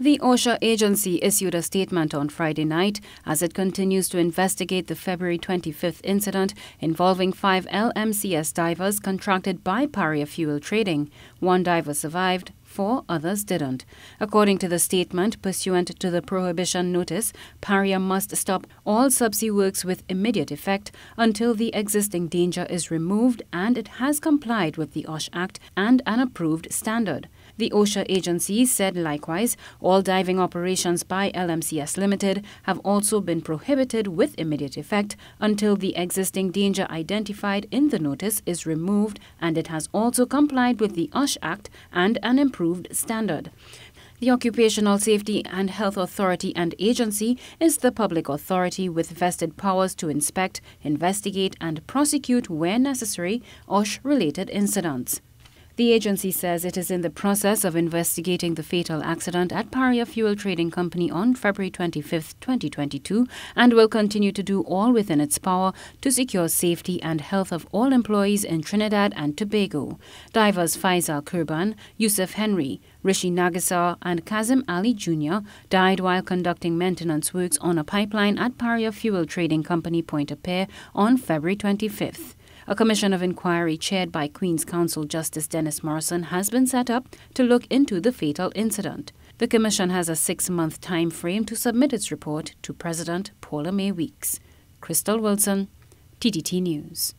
The OSHA agency issued a statement on Friday night as it continues to investigate the February 25th incident involving 5 LMCS divers contracted by Paria Fuel Trading. 1 diver survived, 4 others didn't. According to the statement, pursuant to the prohibition notice, Paria must stop all subsea works with immediate effect until the existing danger is removed, and it has complied with the OSH Act and an approved standard. The OSHA agency said likewise, all diving operations by LMCS Limited have also been prohibited with immediate effect until the existing danger identified in the notice is removed, and it has also complied with the OSH Act and an improved standard. The Occupational Safety and Health Authority and Agency is the public authority with vested powers to inspect, investigate and prosecute where necessary OSH-related incidents. The agency says it is in the process of investigating the fatal accident at Paria Fuel Trading Company on February 25, 2022, and will continue to do all within its power to secure safety and health of all employees in Trinidad and Tobago. Divers Faisal Kurban, Youssef Henry, Rishi Nagasar and Kazim Ali Jr. died while conducting maintenance works on a pipeline at Paria Fuel Trading Company, Pointe-a-Pierre, on February 25. A commission of inquiry chaired by Queen's Counsel Justice Dennis Morrison has been set up to look into the fatal incident. The commission has a 6-month time frame to submit its report to President Paula May Weeks. Khrystal Wilson, TTT News.